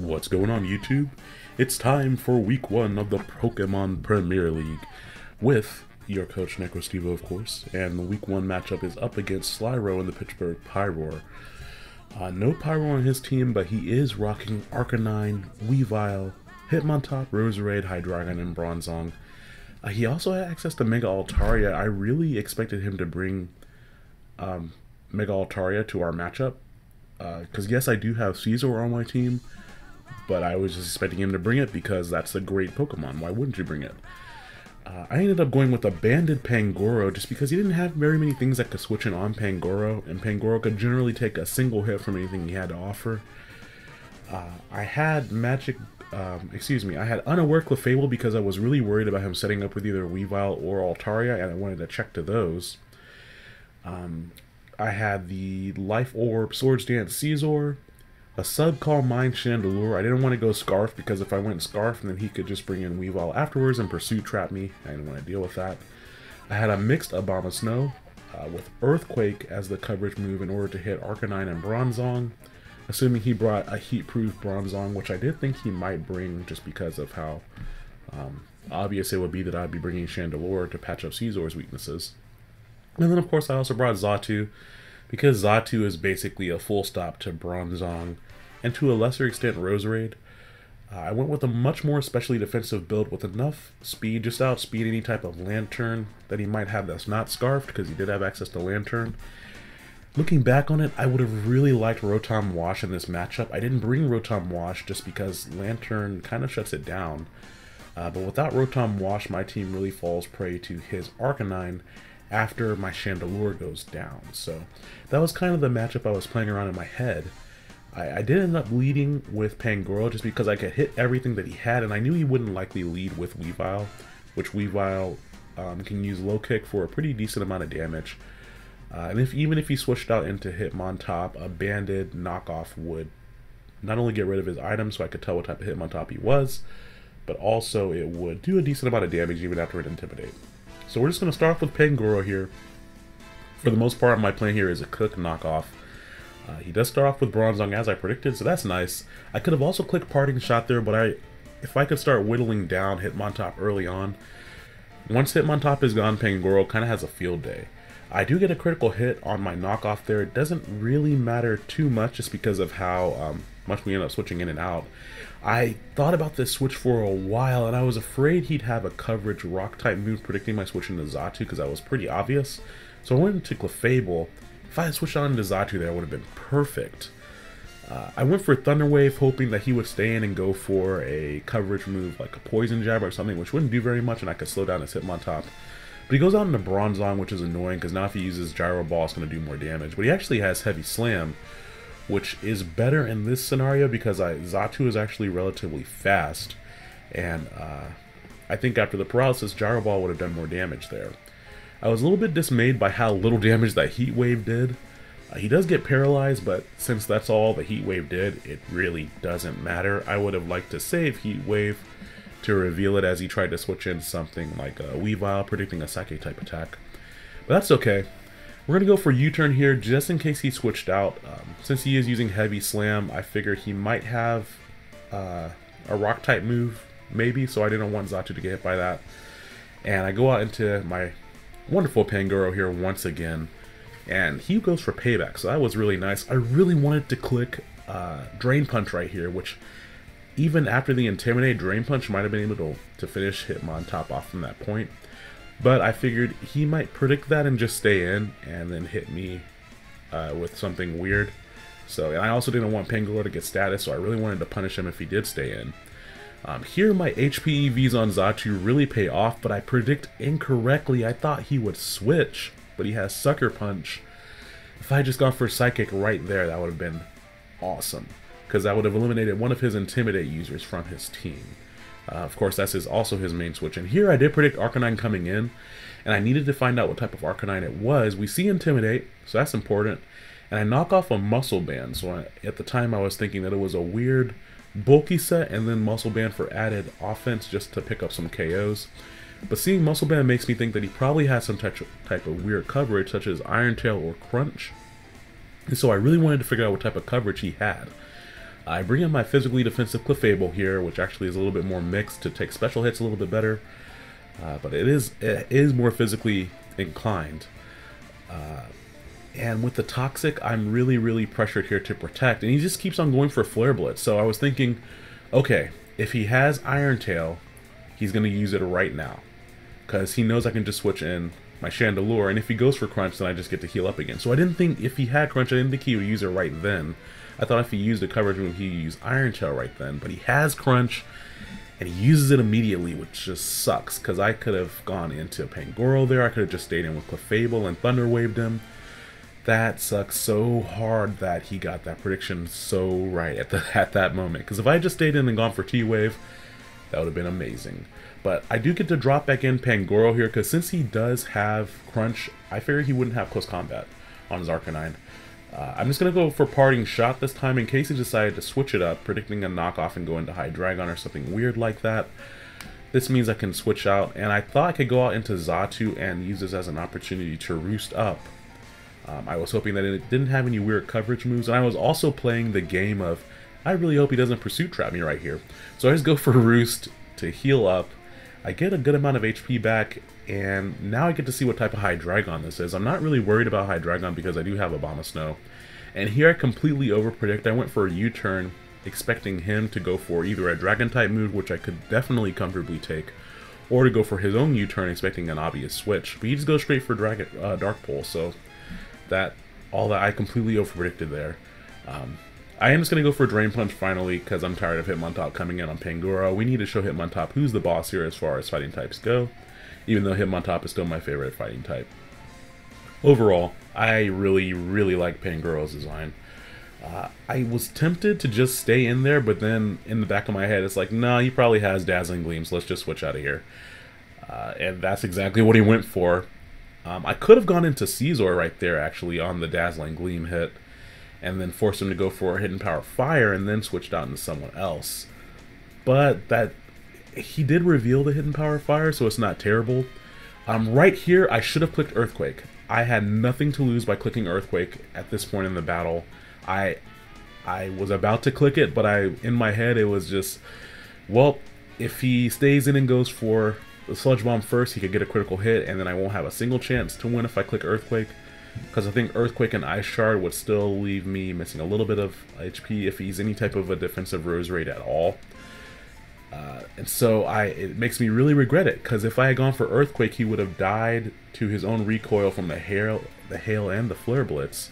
What's going on, YouTube? It's time for week one of the Pokemon Premier League with your coach Necrostevo, of course, and the week one matchup is up against Slyroh and the Pittsburgh Pyroar. No Pyro on his team, but he is rocking Arcanine, Weavile, Hitmontop, Roserade, Hydreigon, and Bronzong. He also had access to Mega Altaria. I really expected him to bring Mega Altaria to our matchup, because yes, I do have Caesar on my team, but I was just expecting him to bring it because that's a great Pokemon. Why wouldn't you bring it? I ended up going with a banded Pangoro just because he didn't have very many things that could switch in on Pangoro, and Pangoro could generally take a single hit from anything he had to offer. I had I had Unaware Clefable because I was really worried about him setting up with either Weavile or Altaria, and I wanted to check to those. I had the Life Orb Swords Dance Caesar, a sub call Mind Chandelure. I didn't want to go Scarf because if I went Scarf, then he could just bring in Weavile afterwards and Pursue Trap me. I didn't want to deal with that. I had a mixed Abomasnow with Earthquake as the coverage move in order to hit Arcanine and Bronzong, assuming he brought a heat-proof Bronzong, which I did think he might bring just because of how obvious it would be that I'd be bringing Chandelure to patch up Caesar's weaknesses. And then, of course, I also brought Zatu, because Zatu is basically a full stop to Bronzong, and to a lesser extent Roserade. I went with a much more especially defensive build with enough speed, just to outspeed any type of Lantern that he might have that's not Scarfed, because he did have access to Lantern. Looking back on it, I would have really liked Rotom Wash in this matchup. I didn't bring Rotom Wash just because Lantern kind of shuts it down. But without Rotom Wash, my team really falls prey to his Arcanine after my Chandelure goes down. So that was kind of the matchup I was playing around in my head. I did end up leading with Pangoro just because I could hit everything that he had, and I knew he wouldn't likely lead with Weavile, which Weavile can use Low Kick for a pretty decent amount of damage. And even if he switched out into Hitmontop, a banded knockoff would not only get rid of his item so I could tell what type of Hitmontop he was, but also it would do a decent amount of damage even after it Intimidate. So we're just going to start off with Pangoro here. For the most part, my plan here is a Cook knockoff. He does start off with Bronzong as I predicted, so that's nice. I could have also clicked Parting Shot there, but if I could start whittling down Hitmontop early on. Once Hitmontop is gone, Pangoro kind of has a field day. I do get a critical hit on my knockoff there. It doesn't really matter too much just because of how much we end up switching in and out. I thought about this switch for a while, and I was afraid he'd have a coverage rock type move predicting my switch into Zatu because that was pretty obvious. So I went into Clefable. If I had switched on into Zatu there, would have been perfect. I went for Thunder Wave hoping that he would stay in and go for a coverage move like a Poison Jab or something, which wouldn't do very much and I could slow down his Hitmontop. But he goes out into Bronzong, which is annoying because now if he uses Gyro Ball, it's going to do more damage. But he actually has Heavy Slam, which is better in this scenario because Zatu is actually relatively fast. And I think after the paralysis, Gyro Ball would have done more damage there. I was a little bit dismayed by how little damage that Heat Wave did. He does get paralyzed, but since that's all the Heat Wave did, it really doesn't matter. I would have liked to save Heat Wave to reveal it as he tried to switch in something like a Weavile, predicting a Psychic type attack. But that's okay. We're going to go for U-turn here just in case he switched out. Since he is using Heavy Slam, I figured he might have a rock type move, maybe, so I didn't want Zatu to get hit by that. And I go out into my wonderful Pangoro here once again, and he goes for Payback, so that was really nice. I really wanted to click Drain Punch right here, which even after the Intimidate, Drain Punch might have been able to finish Hitmontop off from that point. But I figured he might predict that and just stay in and then hit me with something weird. So, and I also didn't want Pangoro to get status, so I really wanted to punish him if he did stay in. Here my HP EVs on Zatu really pay off, but I predict incorrectly. I thought he would switch, but he has Sucker Punch. If I had just gone for Psychic right there, that would have been awesome, because that would have eliminated one of his Intimidate users from his team. Of course, that's also his main switch. And here I did predict Arcanine coming in, and I needed to find out what type of Arcanine it was. We see Intimidate, so that's important. And I knock off a Muscle Band, so at the time I was thinking that it was a weird bulky set and then Muscle Band for added offense just to pick up some KOs. But seeing Muscle Band makes me think that he probably has some type of weird coverage, such as Iron Tail or Crunch. And so I really wanted to figure out what type of coverage he had. I bring in my physically defensive Clefable here, which actually is a little bit more mixed to take special hits a little bit better. But it is more physically inclined. And with the Toxic, I'm really pressured here to protect. And he just keeps on going for Flare Blitz. So I was thinking, okay, if he has Iron Tail, he's going to use it right now. Because he knows I can just switch in my Chandelure. And if he goes for Crunch, then I just get to heal up again. So I didn't think if he had Crunch, I didn't think he would use it right then. I thought if he used the coverage move, he'd use Iron Tail right then. But he has Crunch, and he uses it immediately, which just sucks. Because I could have gone into Pangoro there. I could have just stayed in with Clefable and Thunder Waved him. That sucks so hard that he got that prediction so right at that moment. Because if I had just stayed in and gone for T-Wave, that would have been amazing. But I do get to drop back in Pangoro here, because since he does have Crunch, I figured he wouldn't have Close Combat on his Arcanine. I'm just going to go for Parting Shot this time in case he decided to switch it up, predicting a knockoff and go into Hydreigon or something weird like that. This means I can switch out, and I thought I could go out into Zatu and use this as an opportunity to roost up. I was hoping that it didn't have any weird coverage moves, and I was also playing the game of, I really hope he doesn't Pursuit Trap me right here. So I just go for Roost to heal up. I get a good amount of HP back, and now I get to see what type of Hydreigon this is. I'm not really worried about Hydreigon because I do have Abomasnow. And here I completely overpredict. I went for a U-turn, expecting him to go for either a Dragon-type move, which I could definitely comfortably take, or to go for his own U-turn, expecting an obvious switch. But he just goes straight for Dragon, Dark Pole, so... all that I completely overpredicted there. I am just going to go for Drain Punch finally, because I'm tired of Hitmontop coming in on Pangoro. We need to show Hitmontop who's the boss here as far as fighting types go, even though Hitmontop is still my favorite fighting type. Overall, I really like Pangoro's design. I was tempted to just stay in there, but then in the back of my head it's like, nah, he probably has Dazzling Gleams, let's just switch out of here. And that's exactly what he went for. I could have gone into Scizor right there, actually, on the Dazzling Gleam hit, and then forced him to go for Hidden Power Fire, and then switched out into someone else. But that he did reveal the Hidden Power Fire, so it's not terrible. Right here, I should have clicked Earthquake. I had nothing to lose by clicking Earthquake at this point in the battle. I was about to click it, but in my head, it was just, well, if he stays in and goes for the Sludge Bomb first, he could get a critical hit, and then I won't have a single chance to win if I click Earthquake, because I think Earthquake and Ice Shard would still leave me missing a little bit of HP if he's any type of a defensive Rose Raid at all. And so it makes me really regret it, because if I had gone for Earthquake, he would have died to his own recoil from the hail and the Flare Blitz,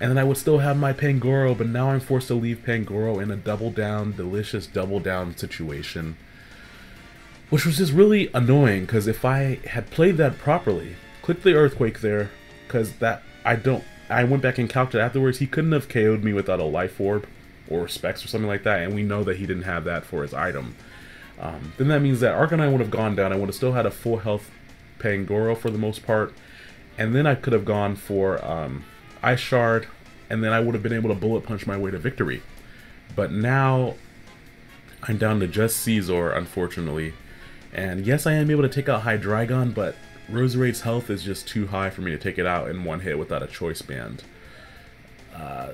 and then I would still have my Pangoro, but now I'm forced to leave Pangoro in a delicious double down situation. Which was just really annoying, because if I had played that properly, clicked the Earthquake there, because I went back and calced it afterwards, he couldn't have KO'd me without a Life Orb or Specs or something like that, and we know that he didn't have that for his item. Then that means that Arcanine would have gone down. I would have still had a full health Pangoro for the most part, and then I could have gone for Ice Shard, and then I would have been able to bullet punch my way to victory. But now I'm down to just Scizor, unfortunately. And yes, I am able to take out Hydreigon, but Roseraide's health is just too high for me to take it out in one hit without a choice band.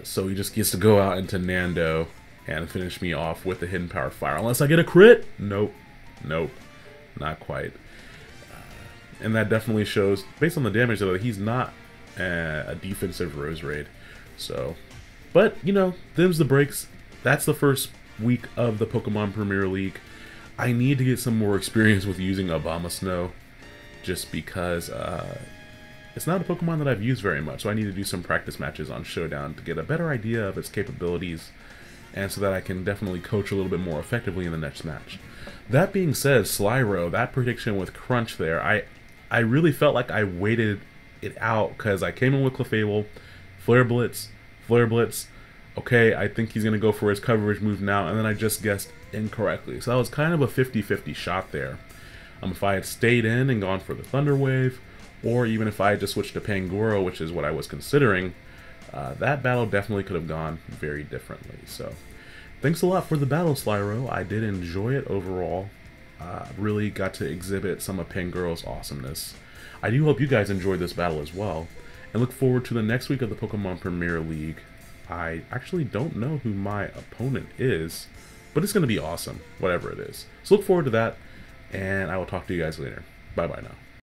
So he just gets to go out into Nando and finish me off with the Hidden Power Fire. Unless I get a crit! Nope. Nope. Not quite. And that definitely shows, based on the damage though, that he's not a defensive Roserade. So, but, you know, them's the breaks. That's the first week of the Pokemon Premier League. I need to get some more experience with using Abomasnow, just because it's not a Pokemon that I've used very much, so I need to do some practice matches on Showdown to get a better idea of its capabilities, and so that I can definitely coach a little bit more effectively in the next match. That being said, Slyroh, that prediction with Crunch there, I really felt like I waited it out, because I came in with Clefable, Flare Blitz, okay, I think he's going to go for his coverage move now, and then I just guessed incorrectly. So that was kind of a 50-50 shot there. If I had stayed in and gone for the Thunder Wave, or even if I had just switched to Pangoro, which is what I was considering, that battle definitely could have gone very differently. So, thanks a lot for the battle, Slyroh. I did enjoy it overall. Really got to exhibit some of Pangoro's awesomeness. I do hope you guys enjoyed this battle as well, and look forward to the next week of the Pokemon Premier League. I actually don't know who my opponent is, but it's going to be awesome, whatever it is. So look forward to that, and I will talk to you guys later. Bye-bye now.